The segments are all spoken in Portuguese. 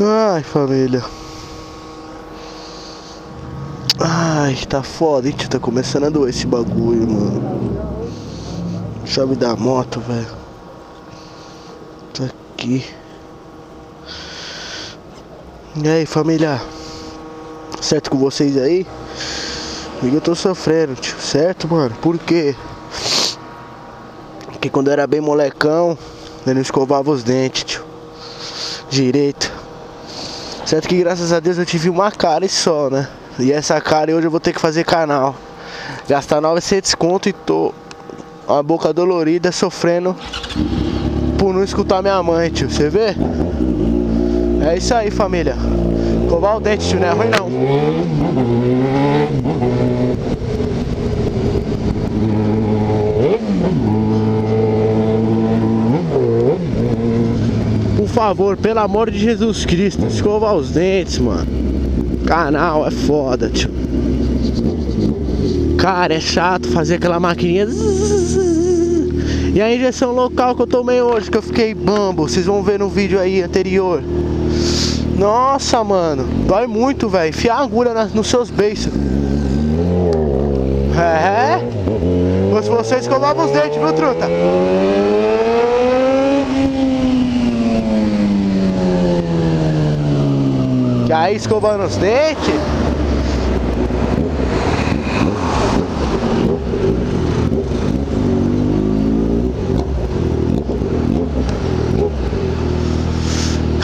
Ai, família. Ai, tá foda, hein, tio? Tá começando a doer esse bagulho, mano. Sabe da moto, velho. Tá aqui. E aí, família? Certo com vocês aí? Eu tô sofrendo, tio. Certo, mano? Por quê? Porque quando eu era bem molecão, eu não escovava os dentes, tio. Direito. Certo que graças a Deus eu tive uma cara e só, né? E essa cara hoje eu vou ter que fazer canal. Gastar 900 conto e tô a boca dolorida, sofrendo por não escutar minha mãe, tio. Você vê? É isso aí, família. Escovar o dente, tio, não é ruim não. Por favor, pelo amor de Jesus Cristo, escovar os dentes, mano. Canal é foda, tio. Cara, é chato fazer aquela maquininha. E a injeção local que eu tomei hoje, que eu fiquei bambo, vocês vão ver no vídeo aí anterior. Nossa, mano, dói muito, velho. Enfiar agulha nos seus beiços. É. Mas vocês colavam os dentes, viu, truta? Que aí escovando os dentes.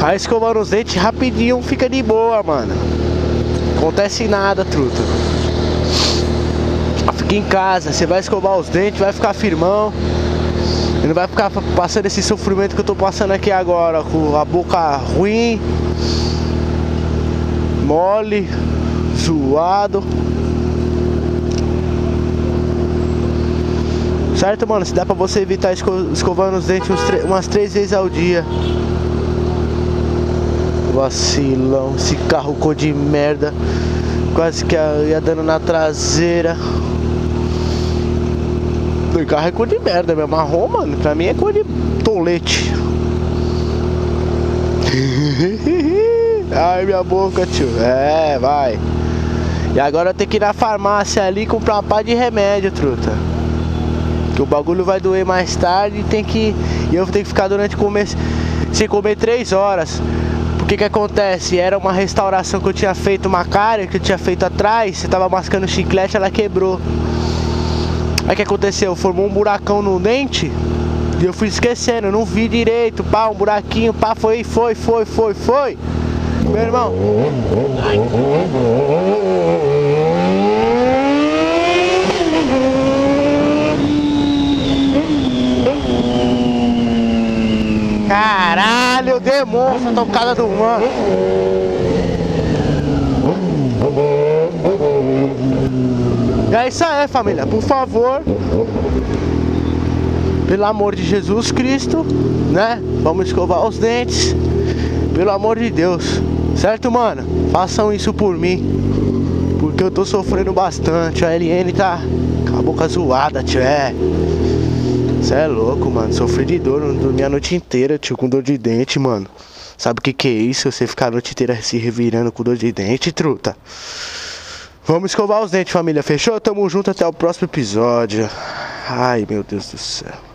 Aí escovando os dentes rapidinho fica de boa, mano. Acontece nada, truta. Fica em casa, você vai escovar os dentes, vai ficar firmão. E não vai ficar passando esse sofrimento que eu tô passando aqui agora, com a boca ruim, mole, zoado. Certo, mano? Se dá pra você evitar escovando os dentes umas 3 vezes ao dia. Vacilão, esse carro cor de merda. Quase que ia dando na traseira. O carro é cor de merda mesmo, marrom, mano. Pra mim é cor de tolete. Ai, minha boca, tio. É, vai. E agora eu tenho que ir na farmácia ali comprar uma pá de remédio, truta. Que o bagulho vai doer mais tarde e tem que... E eu tenho que ficar durante sem comer 3 horas. Porque que acontece? Era uma restauração que eu tinha feito, uma cara que eu tinha feito atrás. Você tava mascando chiclete, ela quebrou. Aí o que aconteceu? Formou um buracão no dente. E eu fui esquecendo, não vi direito. Pá, um buraquinho, pá, foi. Meu irmão. Ai. Caralho, demônio, tocada do mano. E é isso aí, família. Por favor, pelo amor de Jesus Cristo, né? Vamos escovar os dentes. Pelo amor de Deus. Certo, mano? Façam isso por mim. Porque eu tô sofrendo bastante. A ALN tá com a boca zoada, tio. É. Cê é louco, mano. Sofri de dor. Não dormi a noite inteira, tio. Com dor de dente, mano. Sabe o que é isso? Você ficar a noite inteira se revirando com dor de dente, truta. Vamos escovar os dentes, família. Fechou? Tamo junto. Até o próximo episódio. Ai, meu Deus do céu.